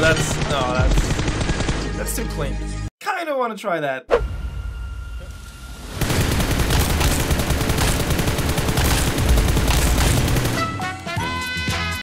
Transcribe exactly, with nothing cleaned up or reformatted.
that's, no, that's, that's too clean. Kinda wanna try that.